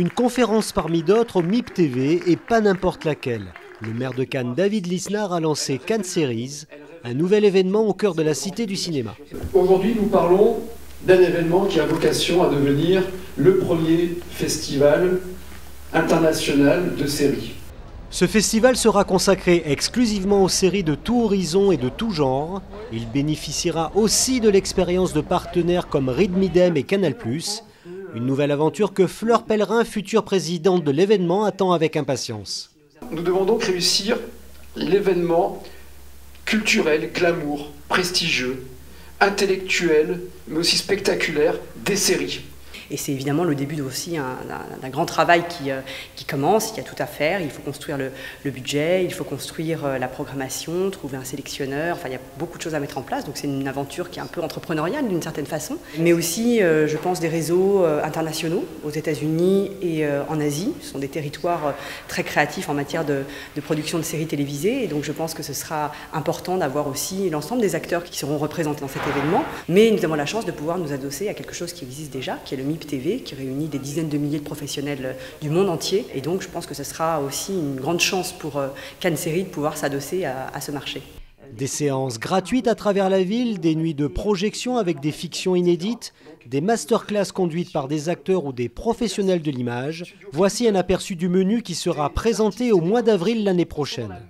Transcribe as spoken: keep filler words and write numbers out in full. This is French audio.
Une conférence parmi d'autres au M I P T V et pas n'importe laquelle. Le maire de Cannes, David Lisnard, a lancé Cannes Series, un nouvel événement au cœur de la cité du cinéma. Aujourd'hui, nous parlons d'un événement qui a vocation à devenir le premier festival international de séries. Ce festival sera consacré exclusivement aux séries de tout horizon et de tout genre. Il bénéficiera aussi de l'expérience de partenaires comme Reed Midem et Canal plus. Une nouvelle aventure que Fleur Pellerin, future présidente de l'événement, attend avec impatience. Nous devons donc réussir l'événement culturel, glamour, prestigieux, intellectuel, mais aussi spectaculaire des séries. Et c'est évidemment le début aussi d'un grand travail qui, euh, qui commence. Il y a tout à faire. Il faut construire le, le budget, il faut construire euh, la programmation, trouver un sélectionneur. Enfin, il y a beaucoup de choses à mettre en place. Donc c'est une aventure qui est un peu entrepreneuriale d'une certaine façon. Mais aussi, euh, je pense, des réseaux euh, internationaux aux États-Unis et euh, en Asie. Ce sont des territoires euh, très créatifs en matière de, de production de séries télévisées. Et donc je pense que ce sera important d'avoir aussi l'ensemble des acteurs qui seront représentés dans cet événement. Mais nous avons la chance de pouvoir nous adosser à quelque chose qui existe déjà, qui est le M I P T V, qui réunit des dizaines de milliers de professionnels du monde entier. Et donc je pense que ce sera aussi une grande chance pour Cannes Series de pouvoir s'adosser à, à ce marché. Des séances gratuites à travers la ville, des nuits de projection avec des fictions inédites, des masterclass conduites par des acteurs ou des professionnels de l'image. Voici un aperçu du menu qui sera présenté au mois d'avril l'année prochaine.